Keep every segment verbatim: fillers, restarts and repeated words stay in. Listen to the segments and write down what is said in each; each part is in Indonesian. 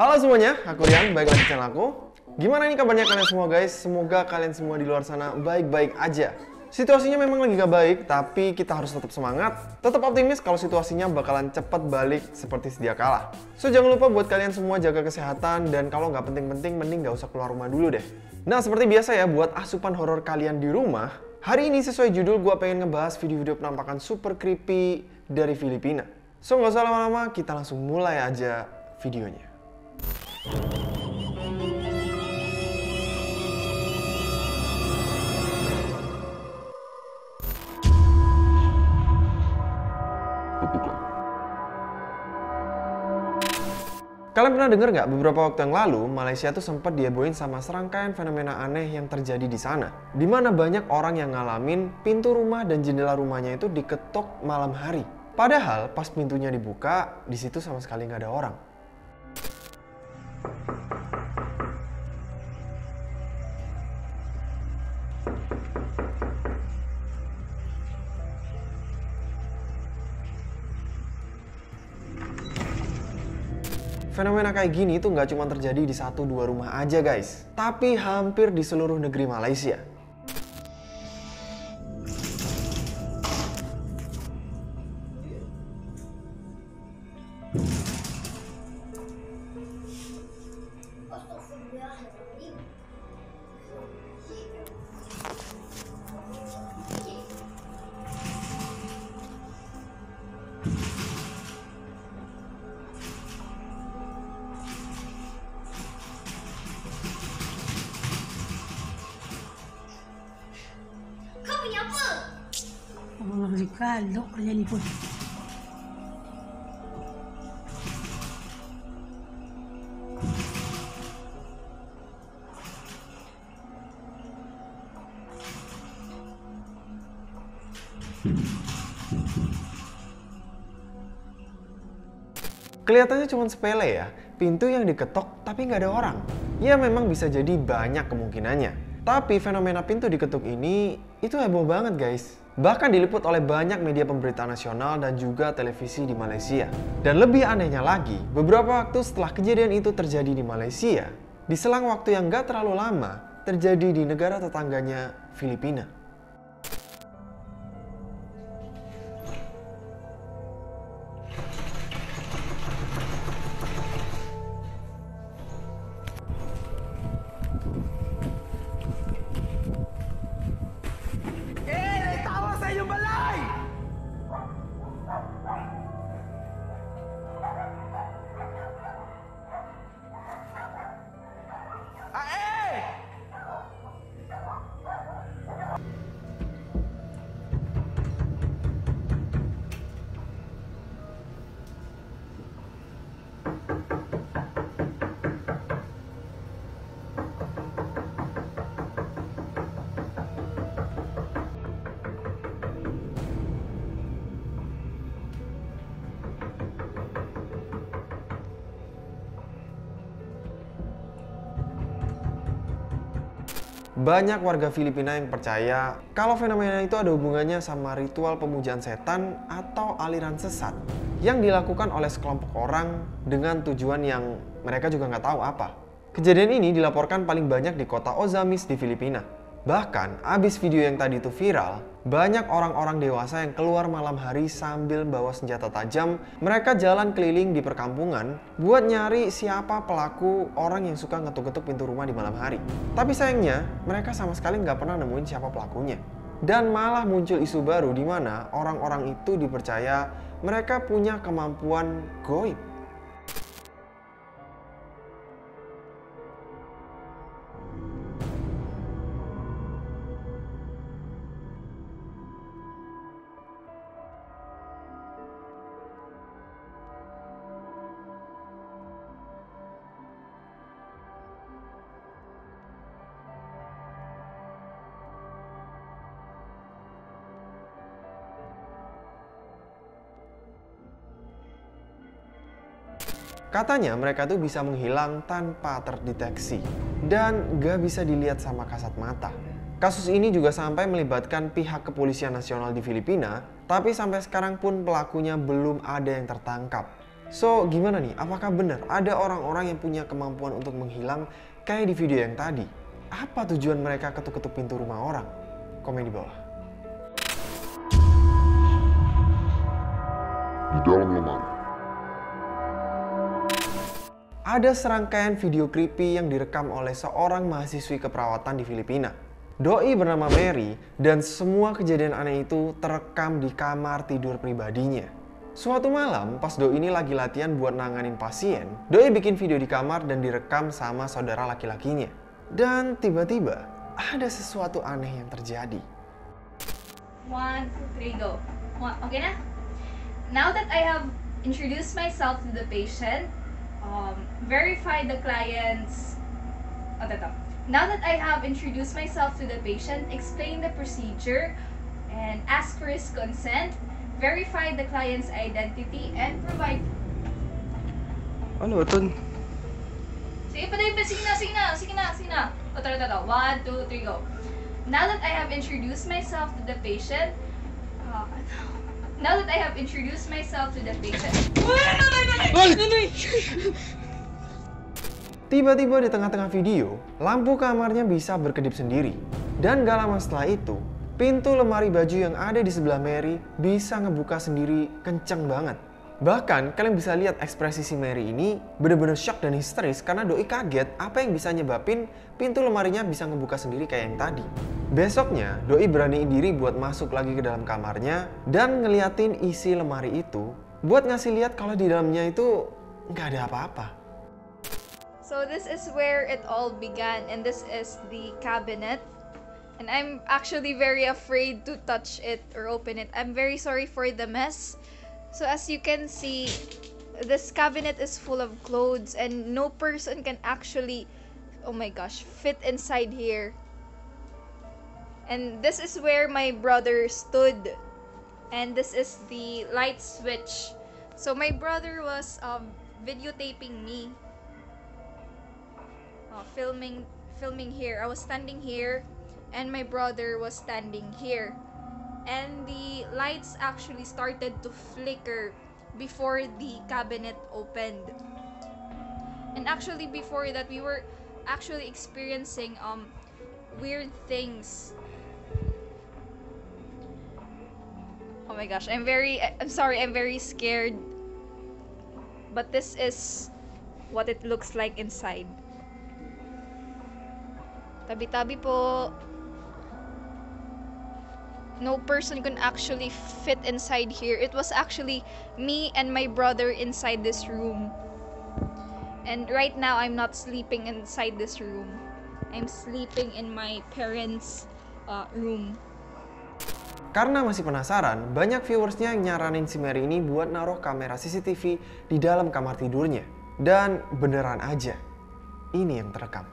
Halo semuanya, aku Rian, balik lagi di channel aku. Gimana ini kabarnya kalian semua guys? Semoga kalian semua di luar sana baik-baik aja. Situasinya memang lagi gak baik, tapi kita harus tetap semangat, tetap optimis kalau situasinya bakalan cepat balik seperti sedia kala. So, jangan lupa buat kalian semua jaga kesehatan, dan kalau nggak penting-penting, mending nggak usah keluar rumah dulu deh. Nah, seperti biasa ya, buat asupan horor kalian di rumah, hari ini sesuai judul gue pengen ngebahas video-video penampakan super creepy dari Filipina. So, nggak usah lama-lama, kita langsung mulai aja videonya. Kalian pernah dengar nggak beberapa waktu yang lalu Malaysia tuh sempat dihebohin sama serangkaian fenomena aneh yang terjadi di sana, di mana banyak orang yang ngalamin pintu rumah dan jendela rumahnya itu diketok malam hari. Padahal pas pintunya dibuka, di situ sama sekali nggak ada orang. Fenomena kayak gini tuh nggak cuma terjadi di satu dua rumah aja guys, tapi hampir di seluruh negeri Malaysia. Kalau kalian pun kelihatannya cuma sepele ya, pintu yang diketok tapi nggak ada orang. Ya memang bisa jadi banyak kemungkinannya, tapi fenomena pintu diketuk ini itu heboh banget guys. Bahkan diliput oleh banyak media pemberitaan nasional dan juga televisi di Malaysia. Dan lebih anehnya lagi, beberapa waktu setelah kejadian itu terjadi di Malaysia, di selang waktu yang gak terlalu lama, terjadi di negara tetangganya, Filipina. Banyak warga Filipina yang percaya kalau fenomena itu ada hubungannya sama ritual pemujaan setan atau aliran sesat yang dilakukan oleh sekelompok orang dengan tujuan yang mereka juga nggak tahu apa. Kejadian ini dilaporkan paling banyak di kota Ozamis di Filipina. Bahkan, abis video yang tadi itu viral, banyak orang-orang dewasa yang keluar malam hari sambil bawa senjata tajam. Mereka jalan keliling di perkampungan buat nyari siapa pelaku orang yang suka ngetuk-ngetuk pintu rumah di malam hari. Tapi sayangnya, mereka sama sekali nggak pernah nemuin siapa pelakunya. Dan malah muncul isu baru di mana orang-orang itu dipercaya mereka punya kemampuan goib. Katanya mereka tuh bisa menghilang tanpa terdeteksi dan gak bisa dilihat sama kasat mata. Kasus ini juga sampai melibatkan pihak kepolisian nasional di Filipina, tapi sampai sekarang pun pelakunya belum ada yang tertangkap. So, gimana nih? Apakah benar ada orang-orang yang punya kemampuan untuk menghilang kayak di video yang tadi? Apa tujuan mereka ketuk-ketuk pintu rumah orang? Komen di bawah. Di dalam lemari. Ada serangkaian video creepy yang direkam oleh seorang mahasiswi keperawatan di Filipina. Doi bernama Mary dan semua kejadian aneh itu terekam di kamar tidur pribadinya. Suatu malam, pas Doi ini lagi latihan buat nanganin pasien, Doi bikin video di kamar dan direkam sama saudara laki-lakinya. Dan tiba-tiba, ada sesuatu aneh yang terjadi. One, two, three, go. One, okay nah? Now that I have introduced myself to the patient, um, verify the client's... Oh, tetap. Now that I have introduced myself to the patient, explain the procedure, and ask for his consent, verify the client's identity and provide. Ano, Ton? Sige pa tayo, sige na, sige na, sige na, sige na. O, tara, tara, one, two, three, go. Now that I have introduced myself to the patient, uh, now that I have introduced myself to the patient. Tiba-tiba di tengah-tengah video, lampu kamarnya bisa berkedip sendiri. Dan gak lama setelah itu, pintu lemari baju yang ada di sebelah Mary bisa ngebuka sendiri kenceng banget. Bahkan kalian bisa lihat ekspresi si Mary ini bener-bener shock dan histeris karena Doi kaget apa yang bisa nyebabin pintu lemarinya bisa ngebuka sendiri kayak yang tadi. Besoknya Doi beraniin diri buat masuk lagi ke dalam kamarnya dan ngeliatin isi lemari itu buat ngasih lihat kalau di dalamnya itu nggak ada apa-apa. So this is where it all began and this is the cabinet. And I'm actually very afraid to touch it or open it. I'm very sorry for the mess. So as you can see, this cabinet is full of clothes and no person can actually, oh my gosh, fit inside here. And this is where my brother stood. And this is the light switch. So my brother was um, videotaping me. Uh, filming, filming here. I was standing here. And my brother was standing here, and the lights actually started to flicker before the cabinet opened. And actually before that, we were actually experiencing um weird things. Oh my gosh, I'm very I'm sorry, I'm very scared. But this is what it looks like inside. Tabi-tabi po. No person can actually fit inside here. It was actually me and my brother inside this room. And right now, I'm not sleeping inside this room. I'm sleeping in my parents' uh, room. Karena masih penasaran, banyak viewersnya yang nyaranin si Mary ini buat naruh kamera C C T V di dalam kamar tidurnya. Dan beneran aja, ini yang terekam.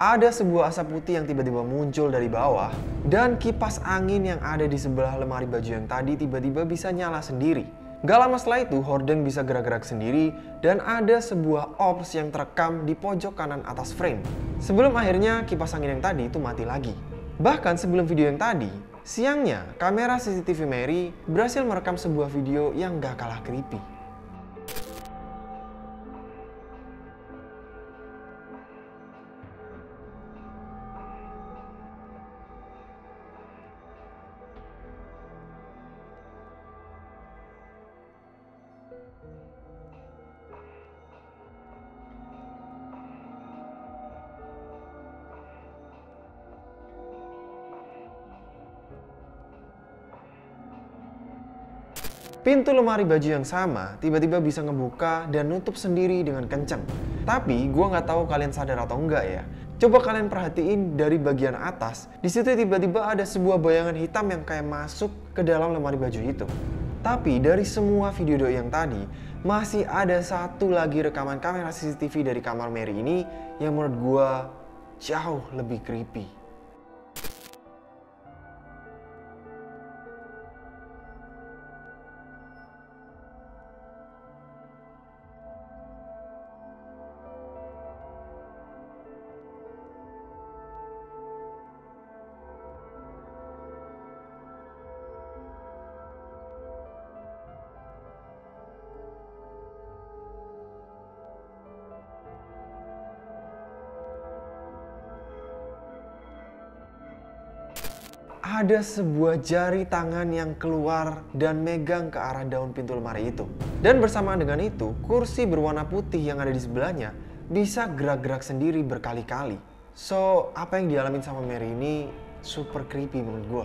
Ada sebuah asap putih yang tiba-tiba muncul dari bawah dan kipas angin yang ada di sebelah lemari baju yang tadi tiba-tiba bisa nyala sendiri. Gak lama setelah itu, horden bisa gerak-gerak sendiri dan ada sebuah ops yang terekam di pojok kanan atas frame. Sebelum akhirnya kipas angin yang tadi itu mati lagi. Bahkan sebelum video yang tadi, siangnya kamera C C T V Mary berhasil merekam sebuah video yang gak kalah creepy. Pintu lemari baju yang sama tiba-tiba bisa ngebuka dan nutup sendiri dengan kenceng. Tapi gue nggak tahu kalian sadar atau enggak ya. Coba kalian perhatiin dari bagian atas. Di situ tiba-tiba ada sebuah bayangan hitam yang kayak masuk ke dalam lemari baju itu. Tapi dari semua video doi yang tadi, masih ada satu lagi rekaman kamera C C T V dari kamar Mary ini yang menurut gue jauh lebih creepy. Ada sebuah jari tangan yang keluar dan megang ke arah daun pintu lemari itu. Dan bersamaan dengan itu, kursi berwarna putih yang ada di sebelahnya bisa gerak-gerak sendiri berkali-kali. So, apa yang dialamin sama Mary ini super creepy menurut gua.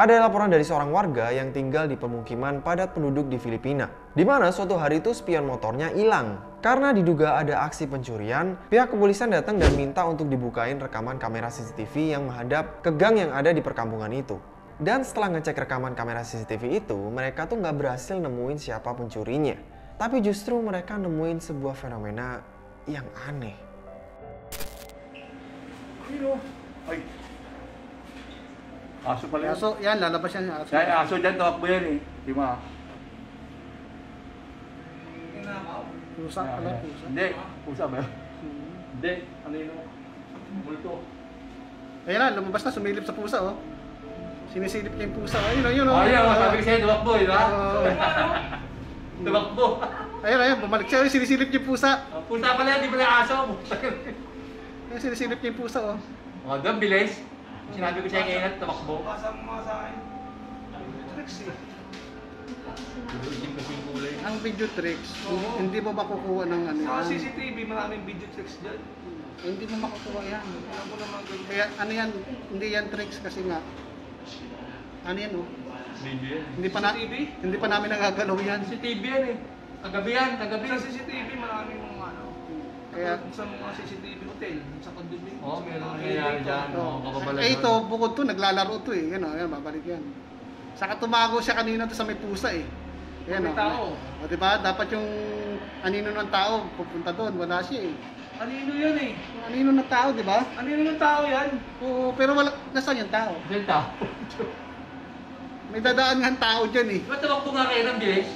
Ada laporan dari seorang warga yang tinggal di pemukiman padat penduduk di Filipina, di mana suatu hari itu spion motornya hilang. Karena diduga ada aksi pencurian, pihak kepolisian datang dan minta untuk dibukain rekaman kamera C C T V yang menghadap ke gang yang ada di perkampungan itu. Dan setelah ngecek rekaman kamera C C T V itu, mereka tuh nggak berhasil nemuin siapa pencurinya. Tapi justru mereka nemuin sebuah fenomena yang aneh. Ay. Aso pala yan. Aso, yan, lalabas yan yung aso. Dahil aso dyan, tawak mo yan eh. Di ba? Pusa pala, pusa. Hindi, pusa ba? Hindi, ano yun? Multo. Ayan na, lumabas na, sumilip sa pusa oh. Sinisilip niya yung pusa. Ayun na, yun oh. Ayun, masabi ko sa'yo, tawak mo, di ba? Tawak mo. Ayun, ayun, bumalik siya, sinisilip niya yung pusa. Pusa pala yan, di pala yung aso. Sinisilip niya yung pusa oh. O, doon, bilis. Sinabi ko siya ngayon at tumakbo. Pasang mo sa akin. Tricks eh. Ang video tricks, oh. Hindi mo makukuha ng ano yan. Sa C C T V, maraming video tricks dyan. Hindi mo makukuha yan. Ano naman ganyan? Kaya ano yan, hindi yan tricks kasi nga. Ano yan oh? Video yan. Hindi pa, na, hindi pa namin nagagalaw yan. C C T V yan eh. Kagabi yan, kagabi. Sa C C T V, maraming mga ano. Kaya sa mga C C T V hotel, sa condominium. Oh, meron nangyayari dyan. Eh ito, bukod to, naglalaro to eh. Yan o, yan, babalik yan. Saka tumago siya kanina to sa may pusa eh. Yan o. May tao. O diba, dapat yung anino ng tao, pupunta doon, wala siya eh. Anino yun eh. Anino ng tao, diba? Anino ng tao yan. Oo, pero wala, nasaan yung tao? Yung tao. May dadaan nga ang tao dyan eh. Ba't tumakbo nga kayo ng bilis?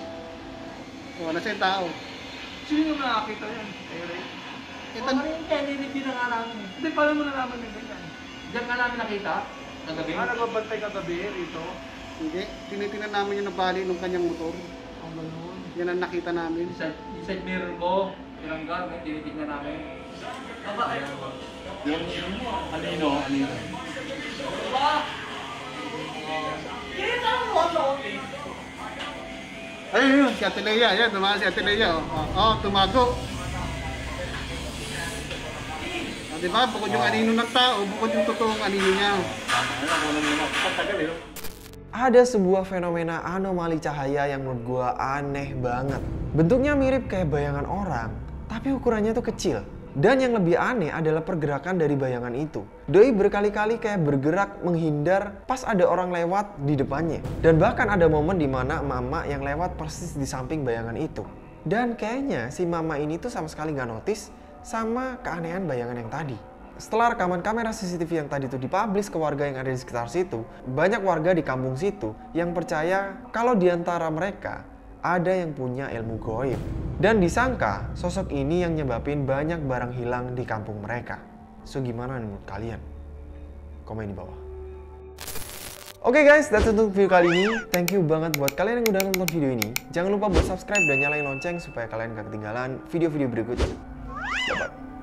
Oo, nasaan yung tao. Sino yung nakakita yan? Kaya rin. Ito oh, yung Kennedy pinangalamin. Hindi, paano mo nalaman nila yan? Diyan nga namin nakita? Kagabi? Ah, nagbabantay kagabi dito. Hindi, tinitinan namin yung nabali ng kanyang motor. Ang oh, ganoon. Yan ang nakita namin. Inside, inside mirror ko, pinanggal, may tinitignan namin. Aba, ay. Yung, alino, alino. Aba! Kita mo ako! Ayun yun, si Ate Leia, yan, tumakas si Ate Leia. Oo, oh, tumago. Diba? Bukod yung anino ng tao, bukod yung totoong anino niya. Ada sebuah fenomena anomali cahaya yang menurut gua aneh banget. Bentuknya mirip kayak bayangan orang, tapi ukurannya tuh kecil. Dan yang lebih aneh adalah pergerakan dari bayangan itu. Doi berkali-kali kayak bergerak menghindar pas ada orang lewat di depannya. Dan bahkan ada momen dimana mama yang lewat persis di samping bayangan itu. Dan kayaknya si mama ini tuh sama sekali nggak notice sama keanehan bayangan yang tadi. Setelah rekaman kamera C C T V yang tadi itu dipublish ke warga yang ada di sekitar situ, banyak warga di kampung situ yang percaya kalau di antara mereka ada yang punya ilmu goib. Dan disangka sosok ini yang nyebabin banyak barang hilang di kampung mereka. So gimana menurut kalian? Komen di bawah. Oke okay guys, that's it untuk video kali ini. Thank you banget buat kalian yang udah nonton video ini. Jangan lupa buat subscribe dan nyalain lonceng supaya kalian gak ketinggalan video-video berikutnya. Bye-bye.